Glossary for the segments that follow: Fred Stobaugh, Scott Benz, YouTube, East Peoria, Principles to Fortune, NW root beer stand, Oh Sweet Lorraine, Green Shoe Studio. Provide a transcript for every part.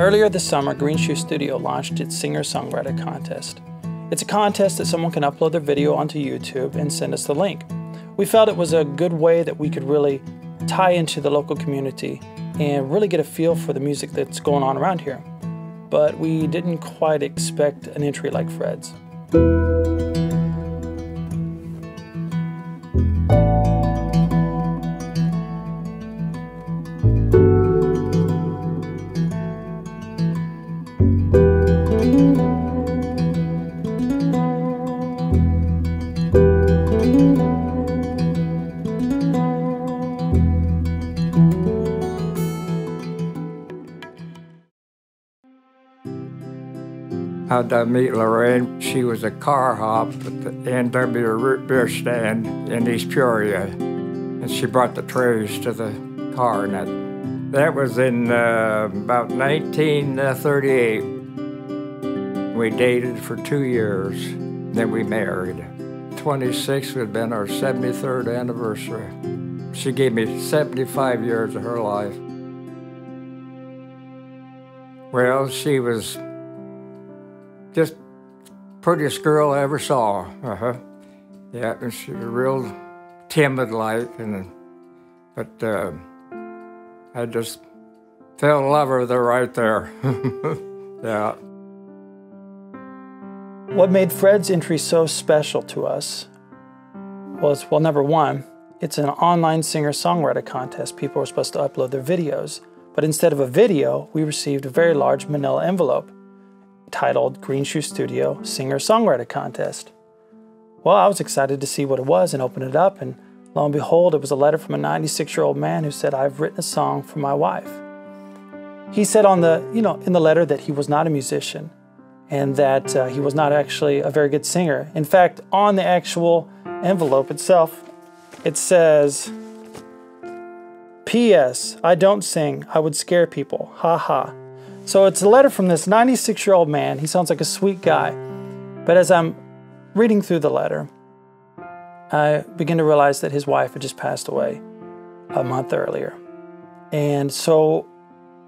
Earlier this summer, Green Shoe Studio launched its singer-songwriter contest. It's a contest that someone can upload their video onto YouTube and send us the link. We felt it was a good way that we could really tie into the local community and really get a feel for the music that's going on around here. But we didn't quite expect an entry like Fred's. How'd I meet Lorraine? She was a car hop at the NW Root Beer Stand in East Peoria, and she brought the trays to the car. And that was in about 1938. We dated for 2 years, then we married. 26 would have been our 73rd anniversary. She gave me 75 years of her life. Well, she was just prettiest girl I ever saw. Yeah, and she was real timid like, but I just fell in love with her right there. Yeah. What made Fred's entry so special to us was, well, number one, it's an online singer-songwriter contest. People were supposed to upload their videos, but instead of a video, we received a very large manila envelope titled Green Shoe Studio Singer-Songwriter Contest. Well, I was excited to see what it was and open it up, and lo and behold, it was a letter from a 96-year-old man who said, "I've written a song for my wife." He said in the letter that he was not a musician and that he was not actually a very good singer. In fact, on the actual envelope itself, it says, "P.S. I don't sing. I would scare people. Ha ha." So it's a letter from this 96-year-old man. He sounds like a sweet guy. But as I'm reading through the letter, I begin to realize that his wife had just passed away a month earlier. And so,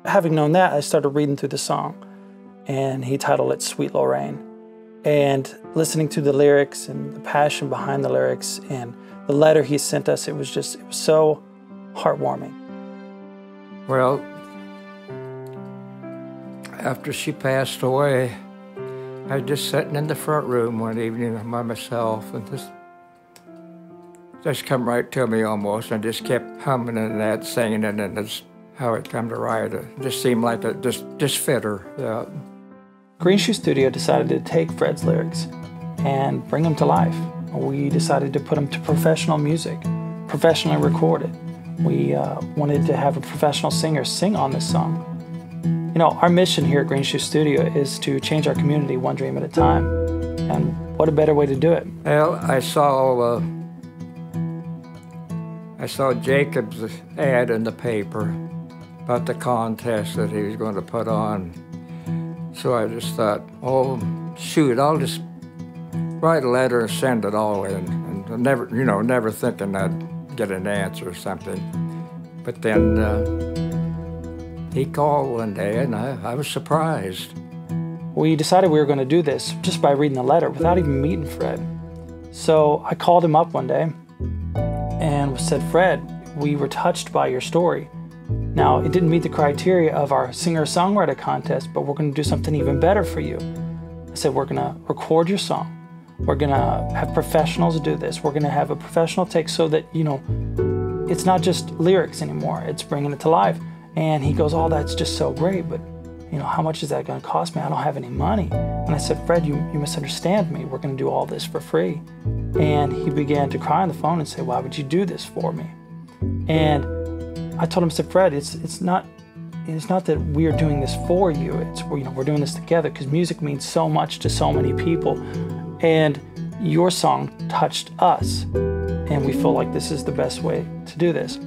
having known that, I started reading through the song. And he titled it Sweet Lorraine. And listening to the lyrics and the passion behind the lyrics and the letter he sent us, it was so heartwarming. Well, after she passed away, I was just sitting in the front room one evening by myself, and just come right to me almost, and just kept humming and that, singing it, and that's how it come to write. It just seemed like it just fit her. Yeah. Green Shoe Studio decided to take Fred's lyrics and bring them to life. We decided to put them to professional music, professionally recorded. We wanted to have a professional singer sing on this song. You know, our mission here at Green Shoe Studio is to change our community one dream at a time, and what a better way to do it. Well, I saw Jacob's ad in the paper about the contest that he was going to put on, so I just thought, oh, shoot, I'll just write a letter and send it all in, and never thinking I'd get an answer or something, but then he called one day, and I was surprised. We decided we were going to do this just by reading the letter without even meeting Fred. So I called him up one day and said, "Fred, we were touched by your story. Now, it didn't meet the criteria of our singer-songwriter contest, but we're going to do something even better for you." I said, "We're going to record your song. We're going to have professionals do this. We're going to have a professional take so that, you know, it's not just lyrics anymore. It's bringing it to life." And he goes, "Oh, that's just so great, but you know, how much is that going to cost me? I don't have any money." And I said, "Fred, you misunderstand me. We're going to do all this for free." And he began to cry on the phone and say, "Why would you do this for me?" And I told him, I said, "Fred, it's not that we're doing this for you. It's, you know, we're doing this together because music means so much to so many people, and your song touched us, and we feel like this is the best way to do this."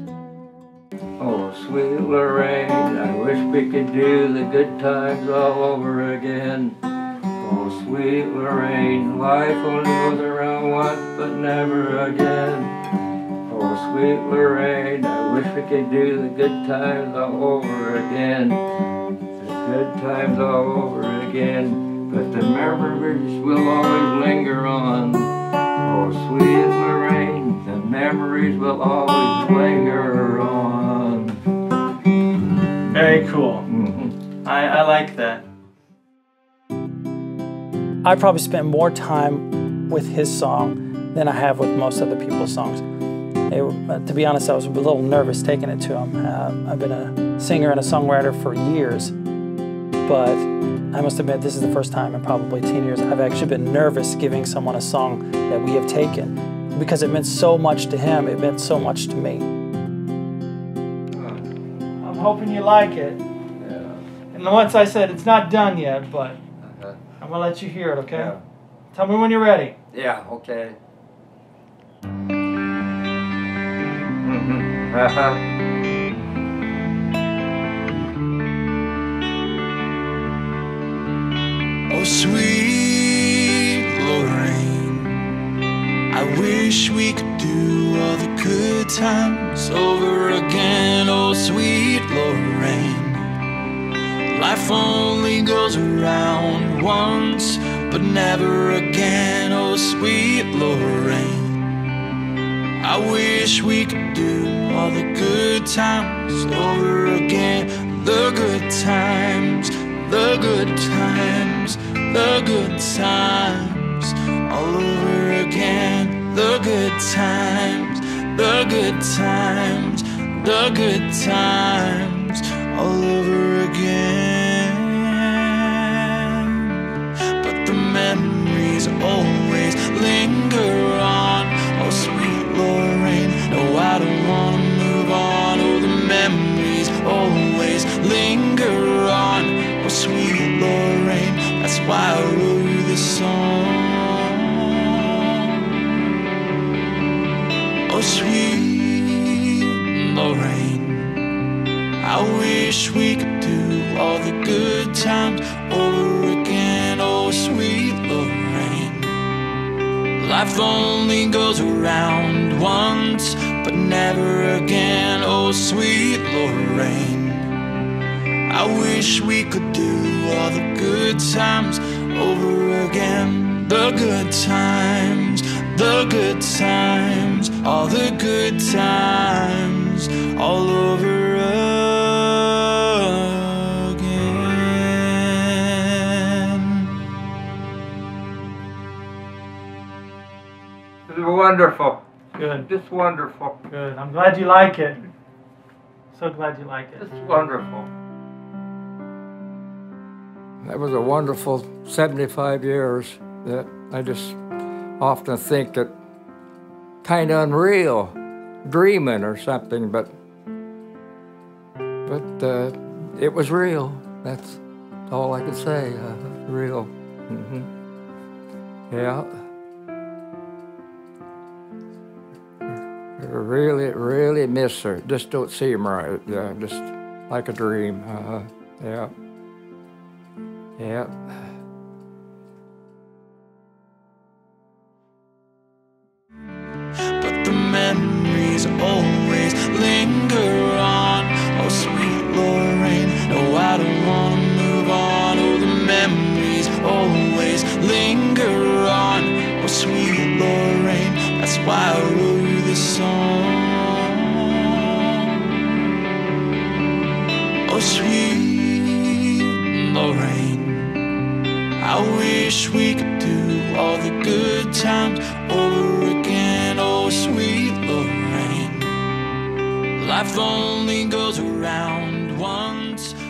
Oh, sweet Lorraine, I wish we could do the good times all over again. Oh, sweet Lorraine, life only goes around once, but never again. Oh, sweet Lorraine, I wish we could do the good times all over again. good times all over again, but the memories will always linger on. Oh, sweet Lorraine, the memories will always linger on. Very cool. Mm-hmm. I like that. I probably spent more time with his song than I have with most other people's songs. To be honest, I was a little nervous taking it to him. I've been a singer and a songwriter for years, but I must admit this is the first time in probably 10 years I've actually been nervous giving someone a song that we have taken, because it meant so much to him, it meant so much to me. I'm hoping you like it. Yeah. And once I said, it's not done yet, but I'm going to let you hear it, okay? Yeah. Tell me when you're ready. Yeah, okay. Oh, sweet Lorraine, I wish we could do all the good times over again. Oh, sweet Lorraine, life only goes around once, but never again. Oh, sweet Lorraine, I wish we could do all the good times over again. The good times, the good times, the good times, all over again. The good times, the good times, the good times, all over again. But the memories always linger on. Oh, sweet Lorraine, no, I don't wanna move on. Oh, the memories always linger on. Oh, sweet Lorraine, that's why I wrote you this song. Oh, sweet Lorraine, I wish we could do all the good times over again. Oh, sweet Lorraine, life only goes around once, but never again. Oh, sweet Lorraine, I wish we could do all the good times over again. The good times, the good times, all the good times, all over wonderful. Good. Just wonderful. Good. I'm glad you like it. So glad you like it. It's wonderful. That was a wonderful 75 years that I just often think that kind of unreal, dreaming or something, but it was real. That's all I could say. Real. Mm-hmm. Yeah. I really, really miss her. Just don't see him right. Yeah, just like a dream. Yeah. Yeah. But the memories always linger on. Oh, sweet Lorraine, no, I don't want to move on. Oh, the memories always linger on. Oh, sweet Lorraine, that's why I wrote you this song. Oh, sweet Lorraine, I wish we could do all the good times over again. Oh, sweet Lorraine, life only goes around once.